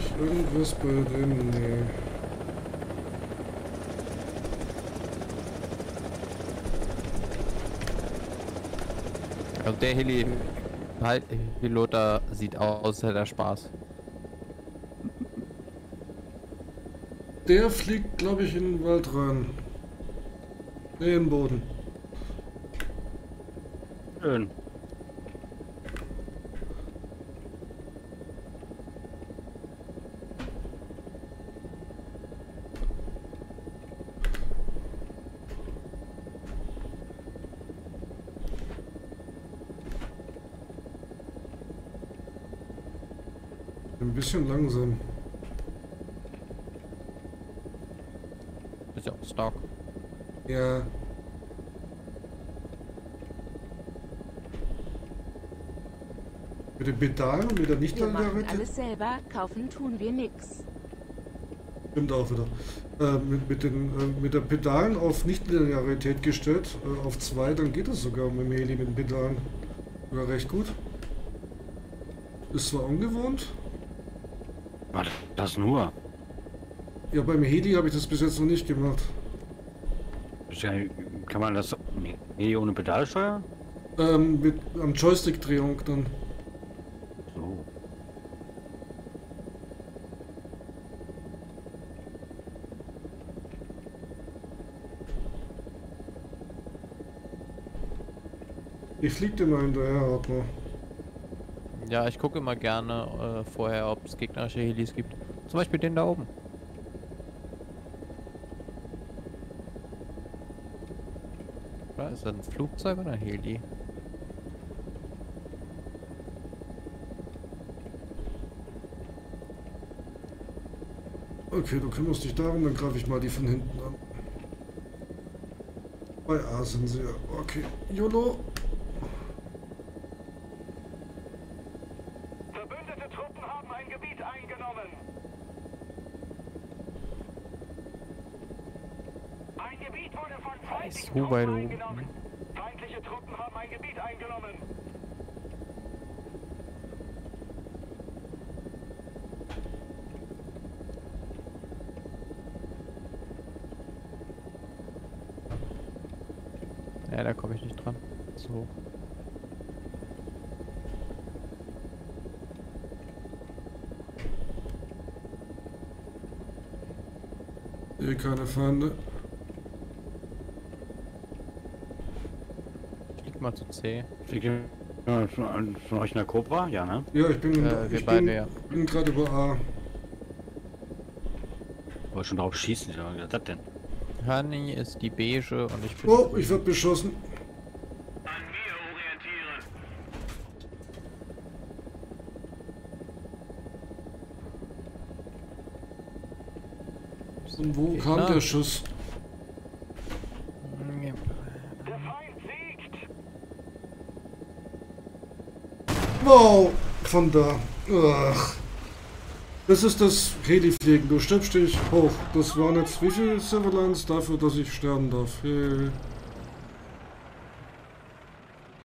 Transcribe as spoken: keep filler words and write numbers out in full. ich irgendwas bei dem? Nee. Also der Heli, halt, Pilot da sieht aus, hat er Spaß. Der fliegt, glaube ich, in den Wald rein. Nee, im Boden. Schön. Ein bisschen langsam. Ist ja auch stark. Ja. Mit dem Pedal und mit der nicht lange Rakete. Wir machen alles selber, kaufen tun wir nix. Stimmt auch wieder. Äh, mit, mit, den, äh, mit der Pedalen auf Nicht-Linearität gestellt, äh, auf zwei, dann geht das sogar mit dem Heli mit den Pedalen. Sogar recht gut. Ist zwar ungewohnt. Was? Das nur? Ja, beim Heli habe ich das bis jetzt noch nicht gemacht. Kann man das Heli ohne Pedal steuern? Ähm, mit am Joystick-Drehung dann. So. Ich fliege immer hinterher, Ordner. Ja, ich gucke immer gerne äh, vorher, ob es gegnerische Helis gibt. Zum Beispiel den da oben. Oder ist das ein Flugzeug oder ein Heli? Okay, du kümmerst dich darum, dann greife ich mal die von hinten an. Bei A sind sie ja. Okay, YOLO. Wobei du... Feindliche Truppen haben ein Gebiet eingenommen. Ja, da komme ich nicht dran. Zu hoch. Hier keine Feinde. Mal zu C. Ja, von, von euch in der Cobra? Ja, ne? Ja, ich bin, äh, ich bin, ja. bin gerade über A. Ich wollte schon drauf schießen, was ist das denn? Honey ist die Beige und ich bin... Oh, ich werde beschossen. An mir orientieren. Und wo ich kam nach. der Schuss? Wow, von da. Ugh. Das ist das Heli-Fliegen. Du stirbst dich hoch. Das waren jetzt wie viele Silverlines dafür, dass ich sterben darf. Hey.